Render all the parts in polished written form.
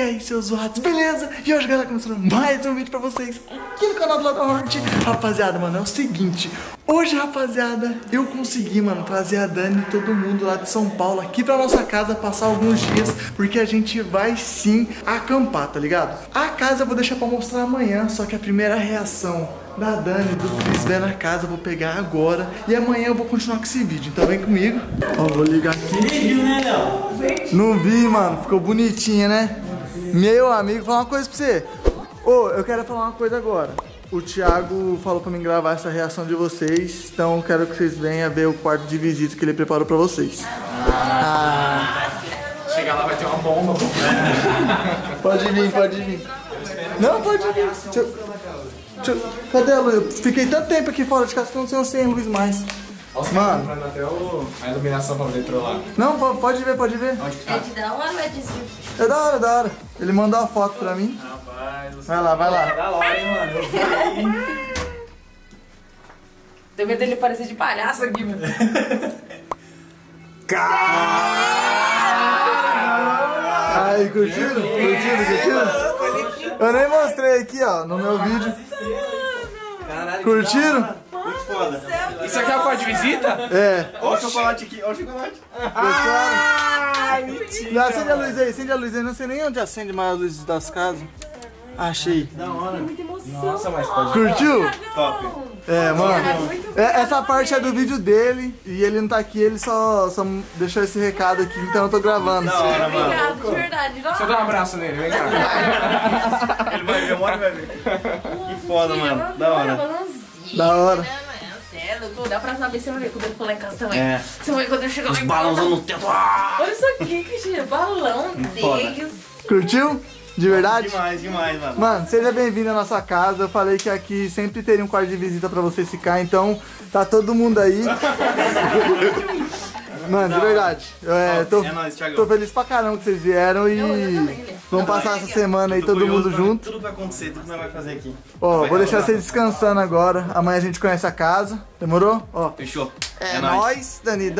E aí, seus zoados, beleza? E hoje, galera, começando mais um vídeo pra vocês aqui no canal do Lado da Morte. Rapaziada, mano, é o seguinte. Hoje, rapaziada, eu consegui, mano, trazer a Dani e todo mundo lá de São Paulo aqui pra nossa casa, passar alguns dias, porque a gente vai sim acampar, tá ligado? A casa eu vou deixar pra mostrar amanhã, só que a primeira reação da Dani, do Cris, vem na casa, eu vou pegar agora. E amanhã eu vou continuar com esse vídeo, então vem comigo. Ó, vou ligar aqui. Você viu, né, Léo? Não vi, mano, ficou bonitinha, né? Meu amigo, vou falar uma coisa pra você. Ô, eu quero falar uma coisa agora. O Thiago falou pra mim gravar essa reação de vocês, então eu quero que vocês venham ver o quarto de visita que ele preparou pra vocês. Chegar lá vai ter uma bomba. Pode vir, pode vir. Não, pode vir. Cadê a luz? Eu fiquei tanto tempo aqui fora de casa que eu não sei a luz mais. Mano, tá até a iluminação pra poder trollar. Não, pode ver, pode ver. Onde que tá? É de da hora ou é de cima? É da hora, da hora. Ele mandou a foto pra mim. Rapaz, você vai lá, vai lá. Da hora, hein, mano. Eu vi. Deu medo dele parecer de palhaço aqui, mano. Aí, curtindo? Curtindo? Eu nem mostrei aqui, ó, no meu vídeo. Curtiram? Muito foda. Céu, isso aqui é o quarto de visita? É. Olha o chocolate aqui, olha o chocolate. Ah, mentira. Acende a luz aí, acende a luz aí. Não sei nem onde acende mais a luz das casas. Achei. Da hora. Muita emoção. Nossa, mas pode. Curtiu? Top. É, mano. É, essa parte é do vídeo dele e ele não tá aqui, ele só deixou esse recado aqui, então eu tô gravando. Da hora, mano. Obrigado, de verdade. Só dá um abraço nele, vem cá. Ele vai ver, mora, vai ver. Que foda, mano. Da hora. Da hora. Dá pra saber se eu ver quando eu for lá em casa também. É. Você vai ver quando eu chegar lá em casa. Balãozão no teto. Olha isso aqui, que cheiro. Balão deles. Curtiu? De verdade? Demais, demais, mano. Mano, seja bem-vindo à nossa casa. Eu falei que aqui sempre teria um quarto de visita pra você ficar, então tá todo mundo aí. Mano, de verdade. Tô feliz pra caramba que vocês vieram e vamos passar essa semana aí todo mundo junto. Tudo vai acontecer, tudo vai fazer aqui. Ó, vou deixar vocês descansando agora. Amanhã a gente conhece a casa. Demorou? Ó. Fechou. É nóis, Dani.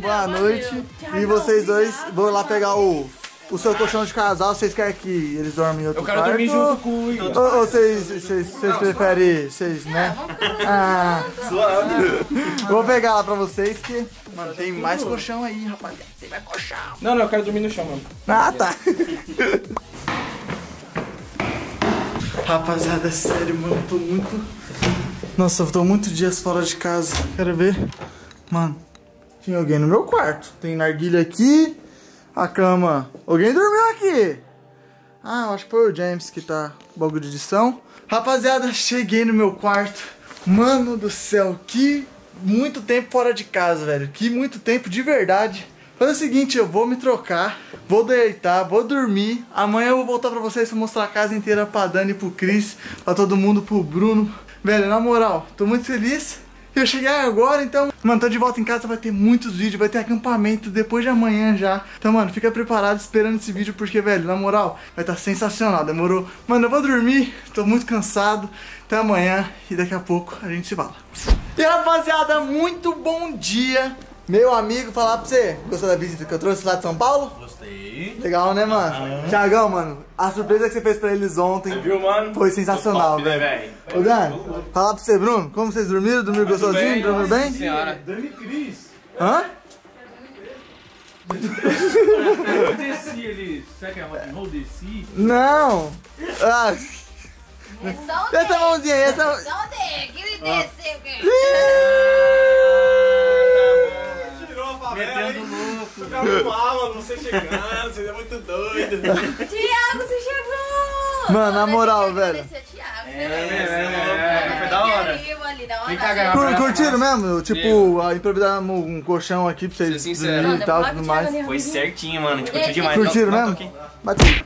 Boa noite. E vocês dois, vou lá pegar o seu colchão de casal. Vocês querem que eles dormem em outro quarto? Eu quero dormir junto com o... Ou vocês preferem... Vocês, né? Ah... Vou pegar lá pra vocês que... Mano, tem mais colchão aí, rapaziada. Você vai colchão. Não, eu quero dormir no chão, mano. Ah, tá. Rapaziada, sério, mano. Eu tô muito... Nossa, eu tô muito dias fora de casa. Quero ver. Mano, tinha alguém no meu quarto. Tem narguilha aqui. A cama. Alguém dormiu aqui. Ah, eu acho que foi o James que tá com bagulho de edição. Rapaziada, cheguei no meu quarto. Mano do céu, que... muito tempo fora de casa, velho. Que muito tempo de verdade. Faz o seguinte, eu vou me trocar, vou deitar, vou dormir. Amanhã eu vou voltar pra vocês pra mostrar a casa inteira pra Dani, pro Cris, pra todo mundo, pro Bruno. Velho, na moral, tô muito feliz. Eu cheguei agora, então... Mano, tô de volta em casa, vai ter muitos vídeos, vai ter acampamento depois de amanhã já. Então, mano, fica preparado esperando esse vídeo, porque, velho, na moral, vai estar sensacional, demorou? Mano, eu vou dormir, tô muito cansado. Até amanhã e daqui a pouco a gente se fala. E, rapaziada, muito bom dia. Meu amigo, falar pra você, gostou da visita que eu trouxe lá de São Paulo? Gostei. Legal, né, mano? Ah. Thiagão, mano, a surpresa que você fez pra eles ontem, viu, mano? Foi sensacional, velho. Ô, Dani, falar pra você, Bruno, como vocês dormiram? Dormiu gostosinho? Dormiu bem? Senhora. Dani Cris. Hã? Eu desci ali. Será que é rock and roll? Desci? Não. Ah. Essa mãozinha aí, essa... Só dele, que ele desceu, metendo louco. Eu tava mal, você chegando, você é muito doido. Thiago, você chegou! Mano, na moral, velho. Foi da hora. Curtiram mesmo? Tipo, improvisamos um colchão aqui pra vocês dormirem e tal, tudo mais. Foi certinho, mano. Curtiu demais. Curtiram mesmo? Bateu.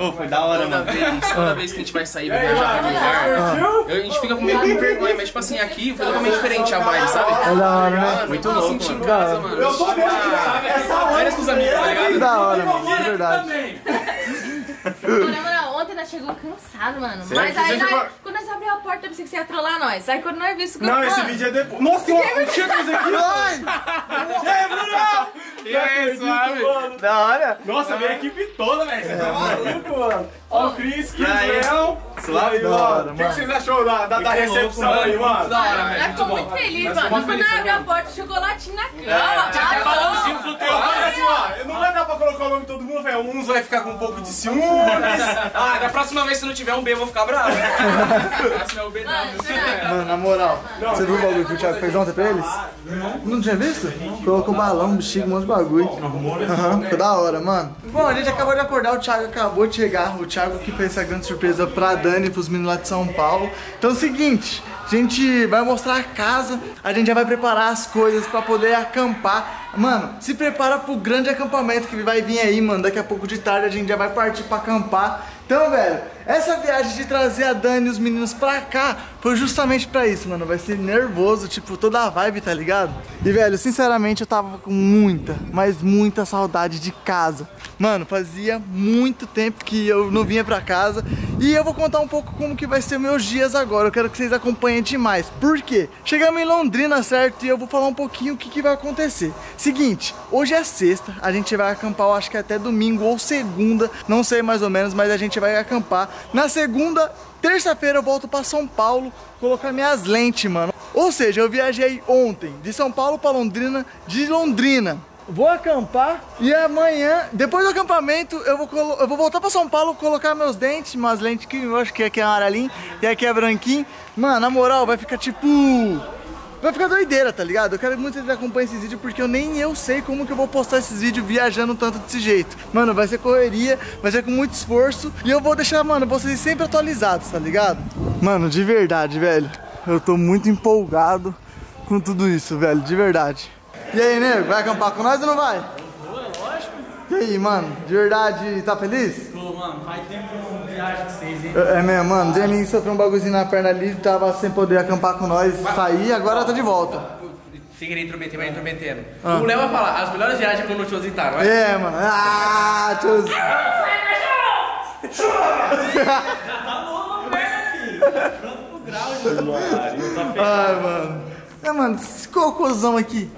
Oh, foi da hora, mano. Toda vez que a gente vai sair pra viajar, a gente fica com medo de vergonha, mas tipo assim, aqui foi totalmente diferente a vibe, sabe? É da hora, né? Muito louco, mano. Eu tô vendo, sabe? Várias com os amigos, tá ligado? Da hora, mano, de verdade. Mano, ontem nós chegamos cansados, mano. Mas aí, quando nós abrimos abriu a porta, pensei que você ia trollar nós. Aí quando nós vimos o grupo... Não, esse vídeo é depois. Nossa, tem um Cheetos aqui, mano! E aí, Bruno? E aí, suave? Da hora! Nossa, veio a equipe toda, velho. Você tá maluco, mano. Ó o Cris, que legal. Suave, mano. O que vocês acharam da recepção aí, mano? Nós ficamos muito felizes, mano. Quando nós abrimos a porta, chocolatinho na cama. Tinha balãozinho flutuando. Não vai dar pra colocar o nome de todo mundo, velho. Uns vai ficar com um pouco de ciúmes. Ah, da próxima vez, se não tiver um B, eu vou ficar bravo. Esse é o B, não. Mano, na moral, você viu o bagulho que o Thiago fez ontem pra eles? Não tinha visto? Colocou balão, bexiga, um monte de bagulho. Ficou da hora, mano. Bom, a gente acabou de acordar, o Thiago acabou de chegar. O Thiago que fez essa grande surpresa pra Dani e pros meninos lá de São Paulo. Então é o seguinte, a gente vai mostrar a casa, a gente já vai preparar as coisas pra poder acampar. Mano, se prepara pro grande acampamento que vai vir aí, mano. Daqui a pouco de tarde a gente já vai partir pra acampar. Então, velho, essa viagem de trazer a Dani e os meninos pra cá foi justamente pra isso, mano. Vai ser nervoso, tipo, toda a vibe, tá ligado? E, velho, sinceramente, eu tava com muita, mas muita saudade de casa. Mano, fazia muito tempo que eu não vinha pra casa. E eu vou contar um pouco como que vai ser meus dias agora. Eu quero que vocês acompanhem demais. Por quê? Chegamos em Londrina, certo? E eu vou falar um pouquinho o que, que vai acontecer. Seguinte, hoje é sexta. A gente vai acampar, eu acho que até domingo ou segunda. Não sei mais ou menos, mas a gente vai acampar. Na segunda, terça-feira eu volto pra São Paulo colocar minhas lentes, mano. Ou seja, eu viajei ontem de São Paulo pra Londrina, de Londrina vou acampar e amanhã, depois do acampamento, eu vou voltar pra São Paulo, colocar meus dentes, umas lentes que eu acho que aqui é amarelinho e aqui é branquinho. Mano, na moral, vai ficar tipo... vai ficar doideira, tá ligado? Eu quero muito que vocês acompanhem esses vídeos, porque eu nem eu sei como que eu vou postar esses vídeos viajando tanto desse jeito. Mano, vai ser correria, vai ser com muito esforço e eu vou deixar, mano, vocês sempre atualizados, tá ligado? Mano, de verdade, velho, eu tô muito empolgado com tudo isso, velho, de verdade. E aí, nego, vai acampar com nós ou não vai? Eu vou, é lógico. E aí, mano, de verdade, tá feliz? Tô, mano, faz tempo que eu não viajo com vocês, hein? É mesmo, mano, o Dani sofreu um bagulhozinho na perna ali, tava sem poder acampar com nós, sair, agora tá de volta. Sem querer intrometer, mas intrometendo. O Léo vai falar, as melhores viagens quando o tiozinho tá, não é? É, mano. Ah, tiozinho. Tá bom, velho, filho. Pronto pro grau, mano. Ai, mano. É, mano, esse cocôzão aqui.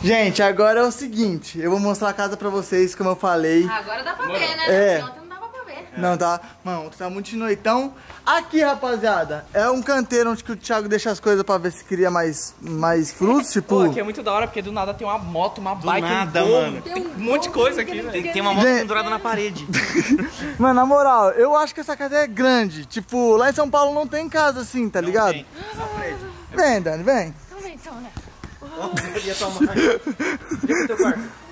Gente, agora é o seguinte, eu vou mostrar a casa pra vocês, como eu falei. Agora dá pra ver, né? É. Ontem não dava pra ver. Não dá. Mano, tá muito de noitão. Aqui, rapaziada, é um canteiro onde que o Thiago deixa as coisas pra ver se cria mais frutos, tipo... Pô, aqui é muito da hora, porque do nada tem uma moto, uma bike, nada, um gol, mano. Tem um monte de coisa aqui, velho. Tem uma moto pendurada na parede. Mano, na moral, eu acho que essa casa é grande. Tipo, lá em São Paulo não tem casa assim, tá ligado? Tem. Vem, Dani, vem. Então, né?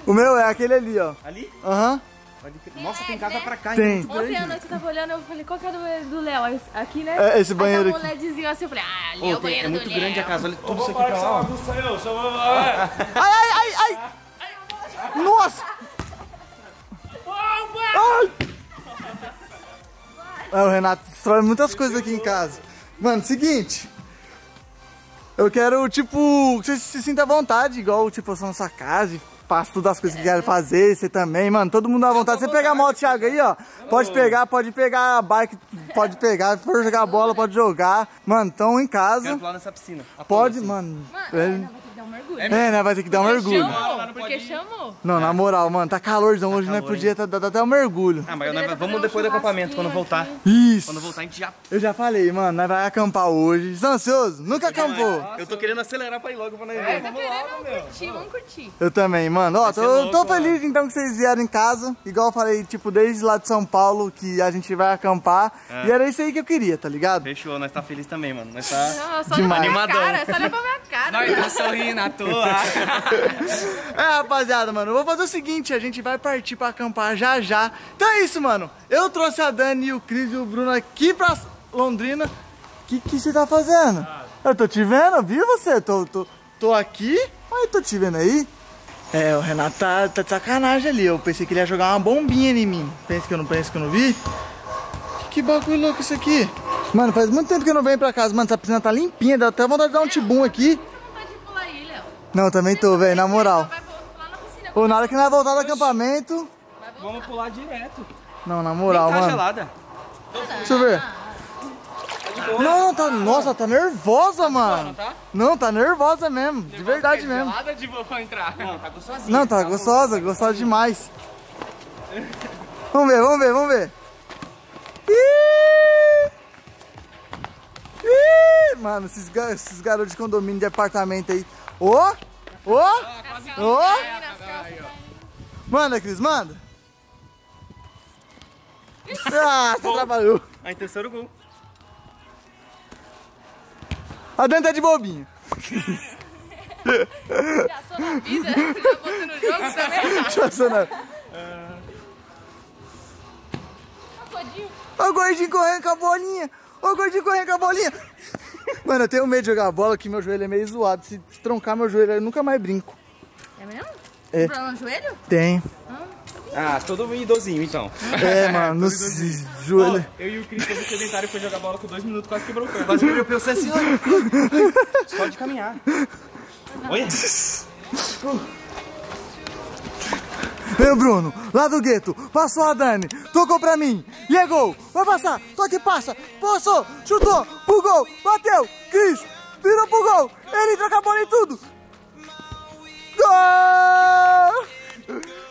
O meu é aquele ali, ó. Ali? Aham. Uhum. Nossa, tem casa pra cá, hein? Ontem à noite eu tava olhando, eu falei, qual que é do Léo? Aqui, né? É, esse banheiro aqui. Aí tava um ledzinho assim, eu falei, ah, ali é o banheiro do Léo. É muito grande a casa, olha tudo isso aqui pra lá. Ai, ai, ai, ai! Nossa! O Renato destrói muitas coisas aqui em casa. Mano, seguinte... eu quero, tipo, que você se sinta à vontade, igual, tipo, eu sou na sua casa, faço todas as coisas que quero fazer, você também, mano, todo mundo à vontade. Você pegar a moto, Thiago, aí, ó, pode pegar a bike, pode pegar, se for jogar bola, pode jogar. Mano, então em casa... quero pular nessa piscina. Pode, mano... É, né, vai ter que dar um mergulho. Porque chamou. Não, na moral, mano, tá calorzão hoje, nós podia dar até um mergulho. Ah, mas vamos depois do acampamento, quando voltar. Isso. Quando voltar a gente já... eu já falei, mano, nós vai acampar hoje. Você é ansioso? Nunca acampou. Eu tô querendo acelerar pra ir logo pra nós ver. Vamos curtir. Eu também, mano. Ó, tô feliz então que vocês vieram em casa. Igual eu falei, tipo, desde lá de São Paulo que a gente vai acampar. E era isso aí que eu queria, tá ligado? Fechou, nós tá feliz também, mano. Nós tá animadão. Só olha pra minha cara. Nós tá sorrindo. Na tua. É, rapaziada, mano, eu vou fazer o seguinte, a gente vai partir pra acampar já já. Então é isso, mano, eu trouxe a Dani, o Cris e o Bruno aqui pra Londrina. Que você tá fazendo? Eu tô te vendo, viu você? Tô aqui, mas tô te vendo aí. É, o Renato tá de sacanagem ali, eu pensei que ele ia jogar uma bombinha em mim. Pensa que eu não vi? Que bagulho louco isso aqui. Mano, faz muito tempo que eu não venho pra casa, mano, essa piscina tá limpinha, dá até vontade de dar um tibum aqui. Não, também tô, velho, na moral. Ou na hora que nós voltar do acampamento... vamos pular direto. Não, na moral, mano. Tá gelada. Deixa eu ver. Não, tá. Nossa, tá nervosa, mano. Não, tá nervosa mesmo. De verdade mesmo. Nada de vou entrar. Não, tá gostosinha. Não, tá gostosa, gostosa demais. Vamos ver, vamos ver, vamos ver. Mano, esses garotos de condomínio de apartamento aí. Ô! Ô! Ô! Manda, Cris, manda! Ah, você trabalhou! Aí, terceiro gol. A Dani tá de bobinho. Passou na vida? Você no jogo também? Passou na... Olha o gordinho correndo com a bolinha! Olha o gordinho correndo com a bolinha! Mano, eu tenho medo de jogar a bola, que meu joelho é meio zoado. Se troncar meu joelho, eu nunca mais brinco. É mesmo? É. Tem problema no joelho? Tem. Ah, todo idosinho, então. É, mano, no joelho. Oh, eu e o Cris, todo sedentário, foi jogar bola com 2 minutos, quase quebrou o corpo. Quase quebrou o pé, assim, só de caminhar. Olha. Meu Bruno, lá do gueto, passou a Dani, tocou pra mim, e é gol, vai passar, toque e passa, passou, chutou, pro gol, bateu, Cris, virou pro gol, ele troca a bola em tudo. Gol!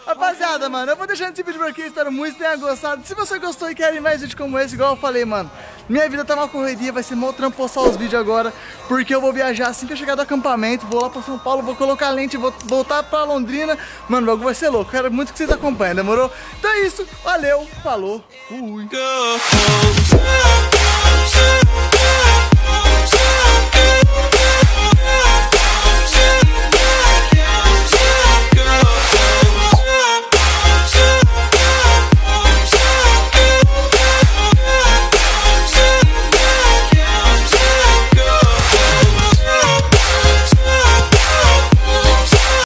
Rapaziada, mano, eu vou deixando esse vídeo por aqui, espero muito que tenha gostado. Se você gostou e querem mais vídeos como esse, igual eu falei, mano, minha vida tá uma correria, vai ser mó trampo postar os vídeos agora, porque eu vou viajar assim que eu chegar do acampamento, vou lá pra São Paulo, vou colocar a lente, vou voltar pra Londrina. Mano, o bagulho vai ser louco, quero muito que vocês acompanhem, demorou? Então é isso, valeu, falou, fui!